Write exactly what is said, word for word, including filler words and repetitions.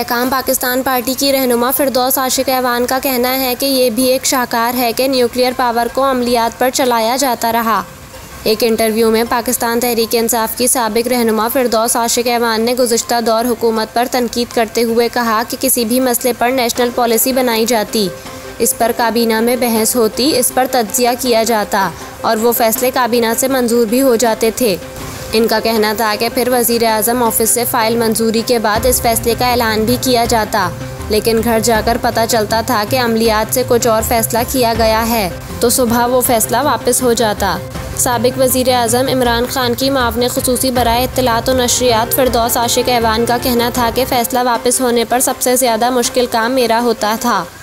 इस्तेहकाम Pakistan party की रहनुमा फिरदौस आशिक अवान का कहना है कि ये भी एक शाहकार है कि न्यूक्लियर पावर को अमलियात पर चलाया जाता रहा। एक इंटरव्यू में पाकिस्तान तहरीक-ए-इंसाफ की साबिक रहनुमा फिरदौस आशिक अवान ने गुज़श्ता दौर हुकूमत पर तनकीद करते हुए कहा कि किसी भी मसले पर नेशनल पॉलिसी बनाई जाती, इस पर काबीना में बहस होती, इस पर तज्ज़िया किया जाता और वो फैसले काबीना से मंजूर भी हो जाते थे। इनका कहना था कि फिर वज़ीर आज़म ऑफिस से फ़ाइल मंजूरी के बाद इस फैसले का ऐलान भी किया जाता, लेकिन घर जाकर पता चलता था कि अमलियात से कुछ और फैसला किया गया है, तो सुबह वो फैसला वापस हो जाता। साबिक वज़ीर आज़म इमरान खान की मावने खुसूसी बराए इत्तलात व नशरियात फिरदौस आशिक अवान का कहना था कि फ़ैसला वापस होने पर सबसे ज़्यादा मुश्किल काम मेरा होता था।